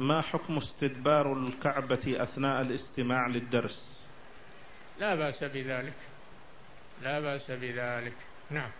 ما حكم استدبار الكعبة أثناء الاستماع للدرس؟ لا بأس بذلك، لا بأس بذلك. نعم.